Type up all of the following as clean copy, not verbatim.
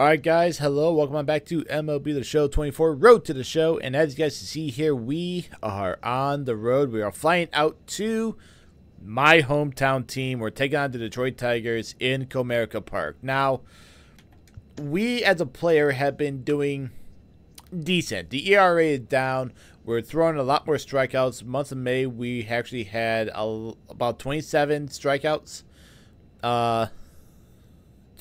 All right, guys, hello. Welcome on back to MLB The Show 24, Road to the Show. And as you guys can see here, we are on the road. We are flying out to my hometown team. We're taking on the Detroit Tigers in Comerica Park. Now, we as a player have been doing decent. The ERA is down. We're throwing a lot more strikeouts. Month of May, we actually had about 27 strikeouts.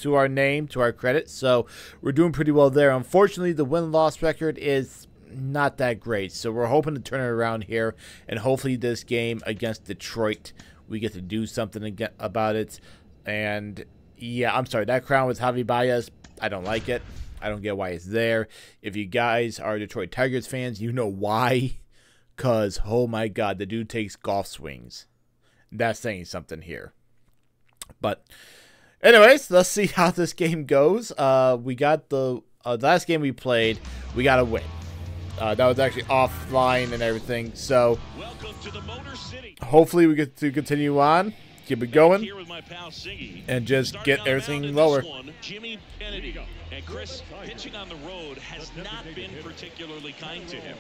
To our name, to our credit, so we're doing pretty well there. Unfortunately, the win-loss record is not that great, so we're hoping to turn it around here, and hopefully this game against Detroit, we get to do something about it. And yeah, I'm sorry, that crown with Javier Baez, I don't like it. I don't get why it's there. If you guys are Detroit Tigers fans, you know why, because, oh my God, the dude takes golf swings. That's saying something here. But anyways, let's see how this game goes. We got the last game we played, we got a win. That was actually offline and everything. So to the Motor City. Hopefully we get to continue on, keep it going, and just get everything lower. One, Jimmy Kennedy and Chris pitching on the road has not been particularly kind to him.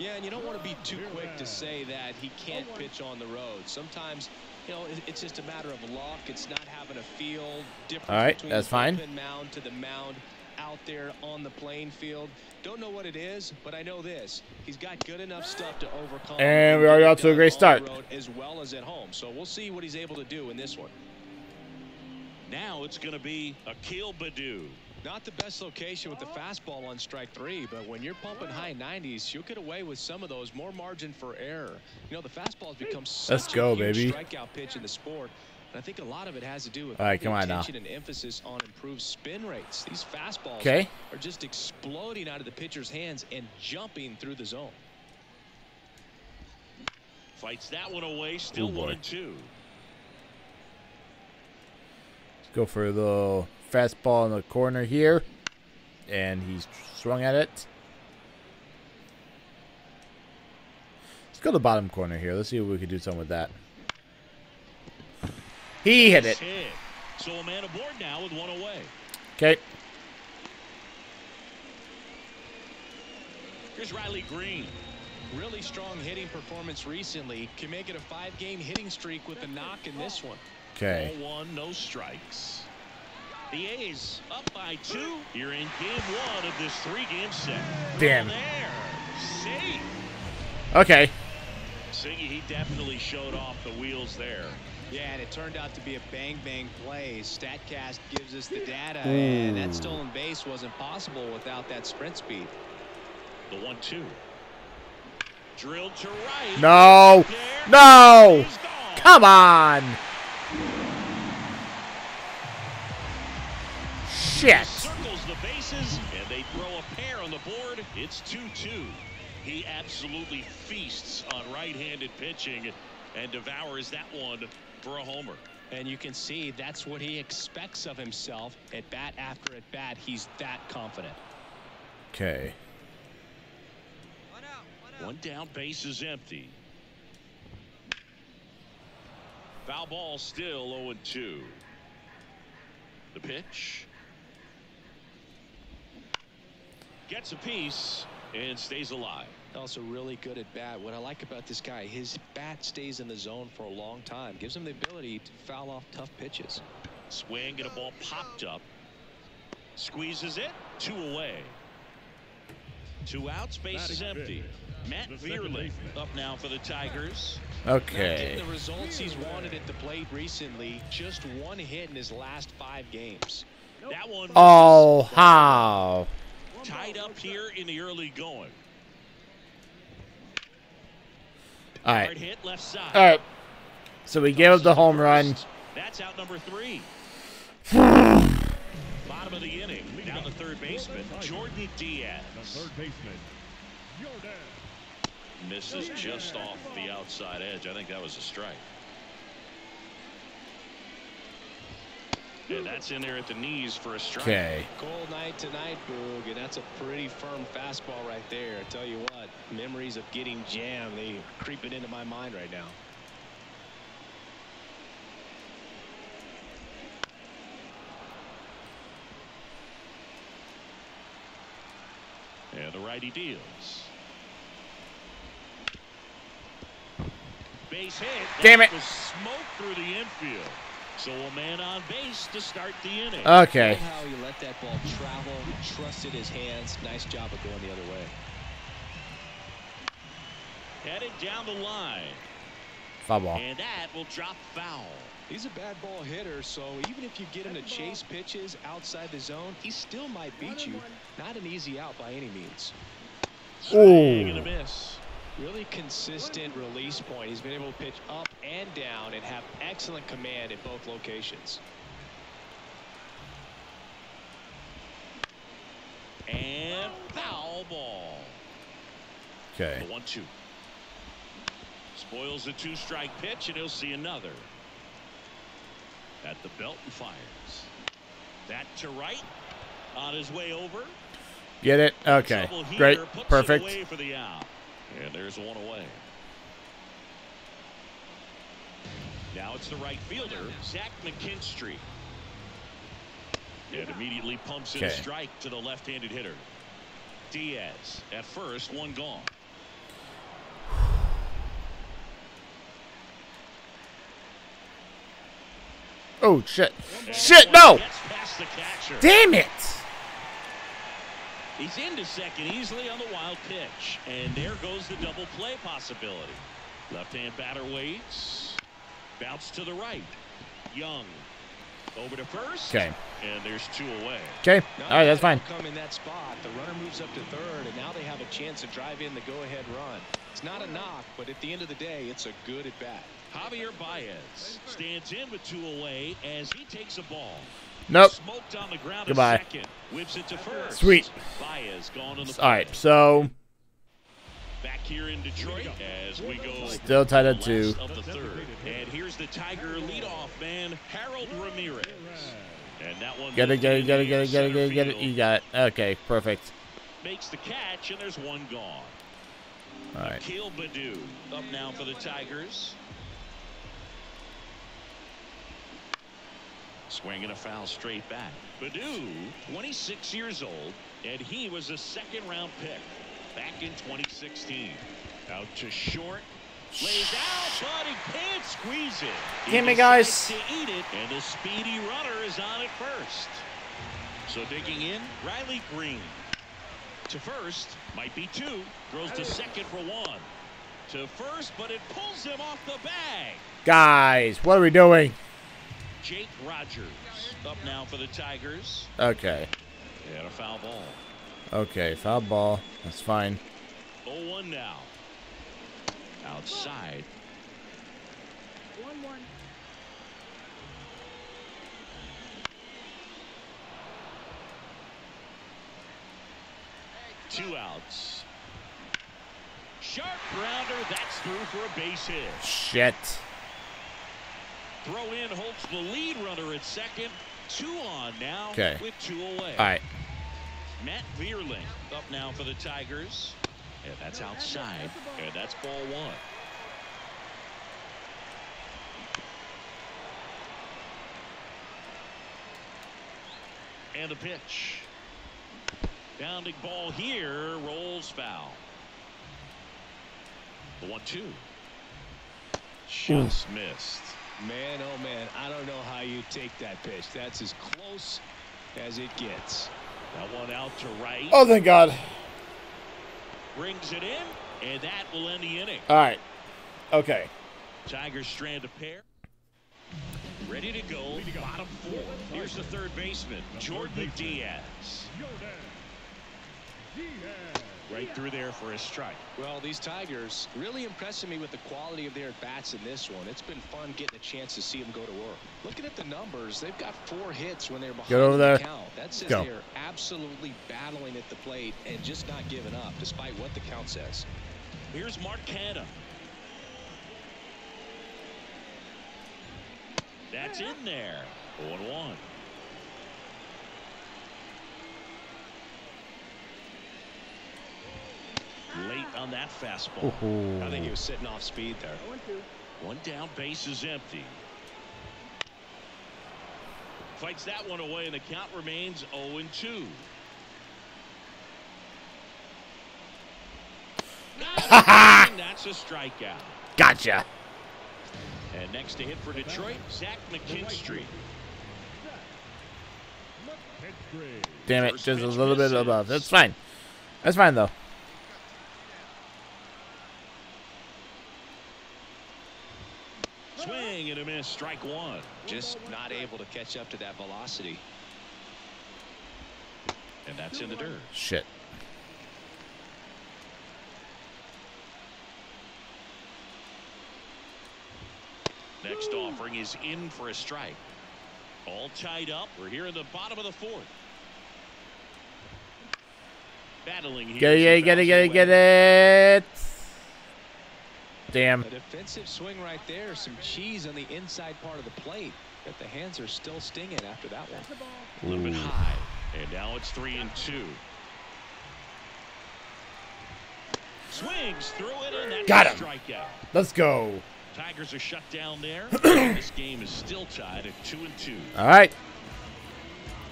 Yeah, and you don't want to be too quick to say that he can't pitch on the road. Sometimes, you know, it's just a matter of luck. It's not having a feel difference. All right, that's fine. Mound to the mound out there on the playing field. Don't know what it is, but I know this. He's got good enough stuff to overcome. And we already got to a great start. As well as at home. So we'll see what he's able to do in this one. Now it's going to be Akil Baddoo. Not the best location with the fastball on strike three, but when you're pumping high 90s, you'll get away with some of those. More margin for error. You know, the fastball's become such a huge strikeout pitch in the sport, and I think a lot of it has to do with attention and emphasis on improved spin rates. These fastballs are just exploding out of the pitcher's hands and jumping through the zone. Fights that one away, still 1-2. Let's go for the fastball in the corner here, and he's swung at it. Let's go to the bottom corner here. Let's see if we can do something with that. He hit it. So a man aboard now with one away. Okay. Here's Riley Green. Really strong hitting performance recently. Can make it a 5-game hitting streak with a knock in this one. Okay. 0-1, no strikes. The A's up by 2. You're in game 1 of this 3-game set. Damn. Okay. Singy, he definitely showed off the wheels there. Yeah, and it turned out to be a bang-bang play. StatCast gives us the data, and that stolen base wasn't possible without that sprint speed. The 1-2. Drilled to right. No. No. Come on. Shit. Circles the bases, and they throw a pair on the board. It's 2-2. He absolutely feasts on right-handed pitching and devours that one for a homer. And you can see that's what he expects of himself. At bat after at bat, he's that confident. Okay. One down, base is empty. Foul ball still 0-2. The pitch. Gets a piece and stays alive. Also really good at bat. What I like about this guy, his bat stays in the zone for a long time. Gives him the ability to foul off tough pitches. Swing and a ball popped up. Squeezes it. 2 away. 2 outs. Base is empty. Matt Vierling up now for the Tigers. Okay. The results he's wanted at the plate recently. Just 1 hit in his last 5 games. That one. Oh, how? Tied up here in the early going. All right. Hard hit left side. All right. So we gave up the home run. That's out number 3. Bottom of the inning. Down the third baseman, Jordan Diaz. The third baseman, Jordan. Misses just off the outside edge. I think that was a strike. And that's in there at the knees for a strike. Okay. Cold night tonight, Boog, and that's a pretty firm fastball right there. I tell you what, memories of getting jammed, they creeping into my mind right now. And the righty deals. Base hit. Damn it. Smoke through the infield. So a man on base to start the inning. Okay. How he let that ball travel, trusted his hands. Nice job of going the other way. Headed down the line. Foul ball. And that will drop foul. He's a bad ball hitter, so even if you get him to chase pitches outside the zone, he still might beat you. Not an easy out by any means. Swing and a miss. Really consistent release point. He's been able to pitch up and down and have excellent command at both locations. And foul ball. Okay. 1-2. Spoils the two-strike pitch, and he'll see another. At the belt and fires. That to right. On his way over. Get it? Okay. Great. Perfect. Away for the out. And there's one away. Now it's the right fielder, Zach McKinstry. And immediately pumps in a strike to the left-handed hitter. Diaz at first, one gone. Oh, shit. Shit, no! Damn it! He's into second easily on the wild pitch. And there goes the double play possibility. Left-hand batter waits. Bounce to the right. Young. Over to first. Okay. And there's two away. Okay. All right, that's fine. Come in that spot. The runner moves up to third, and now they have a chance to drive in the go-ahead run. It's not a knock, but at the end of the day, it's a good at-bat. Javier Baez stands in with two away as he takes a ball. Nope. Smoked on the ground. Goodbye. Second. Whips it to first. Sweet. Baez gone on the all right, so back here in Detroit as we go. Still tied at two. Of the third. And here's the Tiger leadoff man, Harold Ramirez. And that one. Get it. You got it. Okay, perfect. Makes the catch, and there's one gone. All right. Akil Baddoo up now for the Tigers. Swinging a foul straight back. Baddoo, 26 years old, and he was a second-round pick back in 2016. Out to short, lays out, but he can't squeeze it. Give me, guys. To eat it, and the speedy runner is on at first. So digging in, Riley Green. To first, might be two. Throws to second for one. To first, but it pulls him off the bag. Guys, what are we doing? Jake Rogers up now for the Tigers. Okay. And a foul ball. Okay, foul ball. That's fine. 0-1 now. Outside. 1-1. Two outs. Sharp grounder. That's through for a base hit. Shit. Throw in holds the lead runner at second. Two on now with two away. All right. Matt Vierling up now for the Tigers. And that's outside. And that's ball one. And a pitch. Bounding ball here. Rolls foul. The 1-2. Just missed. Man, oh man, I don't know how you take that pitch. That's as close as it gets. That one out to right. Oh, thank God. Brings it in, and that will end the inning. All right. Okay. Tigers strand a pair. Ready to go. Bottom four. Here's the third baseman, Jordan Diaz. Right through there for a strike. Well, these Tigers really impressing me with the quality of their bats in this one. It's been fun getting a chance to see them go to work. Looking at the numbers, they've got 4 hits when they're behind the count. That says they're absolutely battling at the plate and just not giving up, despite what the count says. Here's Marcana. That's in there. 0-1. Late on that fastball. Ooh. I think he was sitting off speed there. 1 down, base is empty. Fights that one away, and the count remains 0-2. That's a strikeout. Gotcha. And next to hit for Detroit, Zach McKinstry. Damn it, just a little bit above. That's fine. That's fine, though. Swing and a miss, strike one. Just not able to catch up to that velocity. And that's in the dirt. Shit. Next offering is in for a strike. All tied up. We're here in the bottom of the fourth. Battling here. Get it. Damn. A defensive swing right there. Some cheese on the inside part of the plate. But the hands are still stinging after that one. A little bit high. And now it's 3-2. Swings through it and that's got him. Strikeout. Let's go. Tigers are shut down there. This game is still tied at 2-2. All right.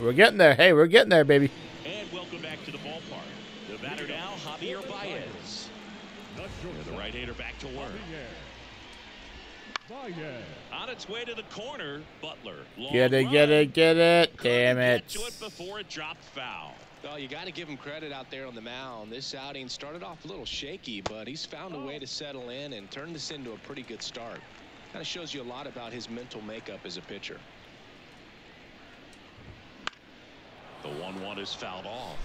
We're getting there. Hey, we're getting there, baby. And welcome back to the ballpark. The batter now, Javier Baez. The right-hander back to work. On its way to the corner, Butler. Get it. Damn it. To it before it dropped foul. Well, you got to give him credit out there on the mound. This outing started off a little shaky, but he's found a way to settle in and turn this into a pretty good start. Kind of shows you a lot about his mental makeup as a pitcher. The 1-1 is fouled off.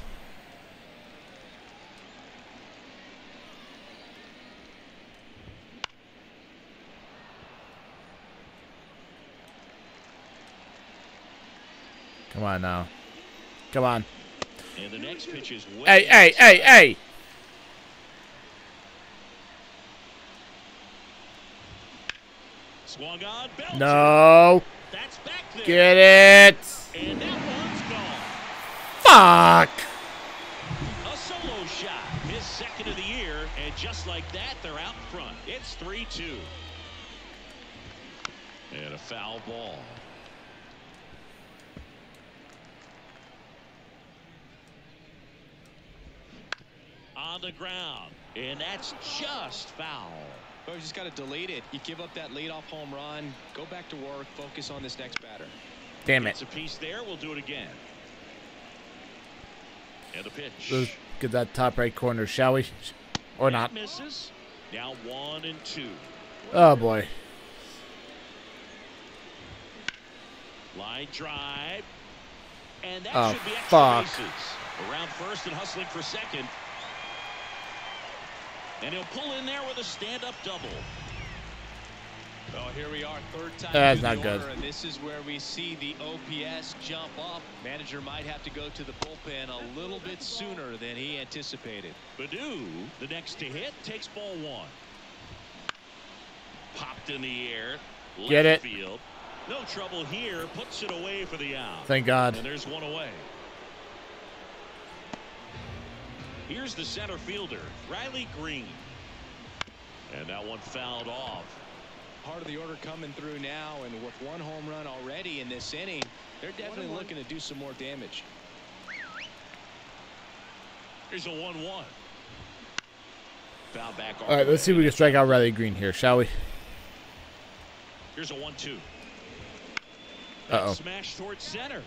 Come on now. Come on. And the next pitch is way hey. Swung on, belted. No. That's back there. Get it. And that one's gone. Fuck. A solo shot. His second of the year. And just like that, they're out front. It's 3-2. And a foul ball. On the ground, and that's just foul. Well, you just got to delete it. You give up that leadoff home run, go back to work, focus on this next batter. Damn it. It's a piece there. We'll do it again. And the pitch. Let's get that top right corner, shall we? Or not. Misses. Now 1-2. Oh, boy. Line drive. And that should be extra bases. Around first and hustling for second. And he'll pull in there with a stand-up double. Well, here we are, third time. That's not good. And this is where we see the OPS jump up. Manager might have to go to the bullpen a little bit sooner than he anticipated. Baddoo, the next to hit, takes ball one. Popped in the air. Get it. Field. No trouble here. Puts it away for the out. Thank God. And there's one away. Here's the center fielder, Riley Green. And that one fouled off. Part of the order coming through now, and with one home run already in this inning, they're definitely looking to do some more damage. Here's a 1-1. Foul back. All right, let's see if we can strike out Riley Green here, shall we? Here's a 1-2. Uh-oh. Smash towards center.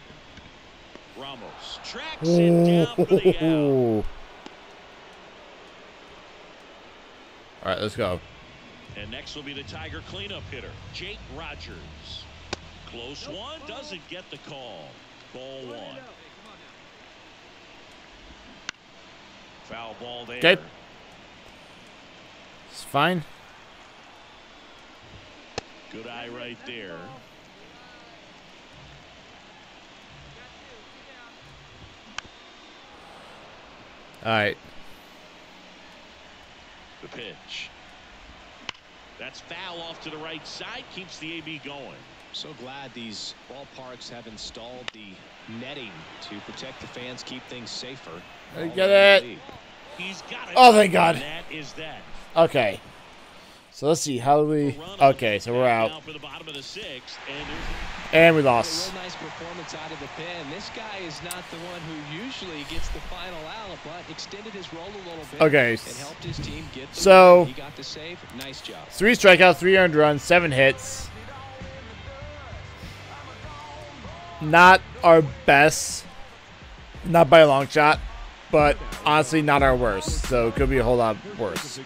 Ramos tracks it down for the out. All right, let's go. And next will be the Tiger cleanup hitter, Jake Rogers. Close one, doesn't get the call. Ball one. Foul ball there. Okay. It's fine. Good eye right there. All right. The pitch. That's foul off to the right side. Keeps the AB going. So glad these ballparks have installed the netting to protect the fans, keep things safer. Get it. He's got it. Oh, thank God. That is that. Okay. So let's see. How do we? Okay, so we're out. And we lost. Nice performance out of the pen. This guy is not the one who usually gets the final out, but extended his role a little bit. Okay. And helped his team get the win. He got the save. Nice job. 3 strikeouts, 3 earned runs, 7 hits. Not our best. Not by a long shot, but honestly not our worst. So it could be a whole lot worse.